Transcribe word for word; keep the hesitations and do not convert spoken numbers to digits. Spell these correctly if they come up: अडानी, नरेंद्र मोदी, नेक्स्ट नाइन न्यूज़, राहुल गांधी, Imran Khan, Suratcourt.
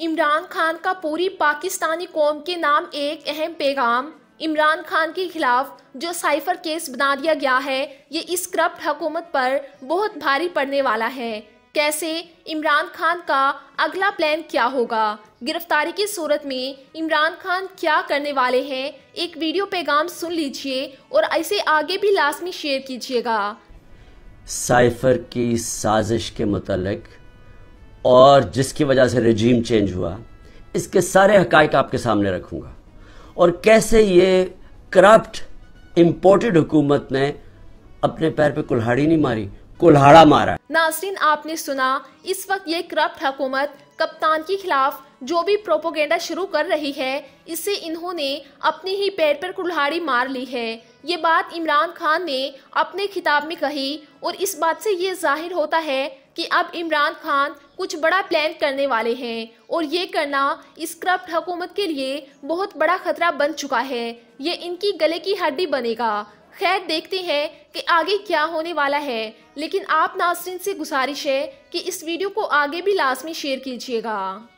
इमरान खान का पूरी पाकिस्तानी कौम के नाम एक अहम पैगाम। इमरान खान के खिलाफ जो साइफर केस बना दिया गया है, ये इस करप्ट हुकूमत पर बहुत भारी पड़ने वाला है। कैसे इमरान खान का अगला प्लान क्या होगा? गिरफ्तारी की सूरत में इमरान खान क्या करने वाले हैं, एक वीडियो पैगाम सुन लीजिए और ऐसे आगे भी लाजमी शेयर कीजिएगा। साइफर की साजिश के मुतालिक और जिसकी वजह से रजीम चेंज हुआ, इसके सारे हकायक आपके सामने रखूँगा और कैसे ये करप्ट इम्पोर्टेड हुकूमत ने अपने पैर पे कुल्हाड़ी नहीं मारी, कुल्हाड़ा मारा। नाज़रीन, आपने सुना, इस वक्त ये करप्ट हुकूमत कप्तान के खिलाफ जो भी प्रोपोगेंडा शुरू कर रही है, इससे इन्होंने अपने ही पैर पर कुल्हाड़ी मार ली है। ये बात इमरान खान ने अपने खिताब में कही और इस बात से ये जाहिर होता है कि अब इमरान खान कुछ बड़ा प्लान करने वाले हैं और ये करना इस करप्ट हुकूमत के लिए बहुत बड़ा खतरा बन चुका है। ये इनकी गले की हड्डी बनेगा। खैर, देखते हैं कि आगे क्या होने वाला है, लेकिन आप नाज़रीन से गुजारिश है कि इस वीडियो को आगे भी लाजमी शेयर कीजिएगा।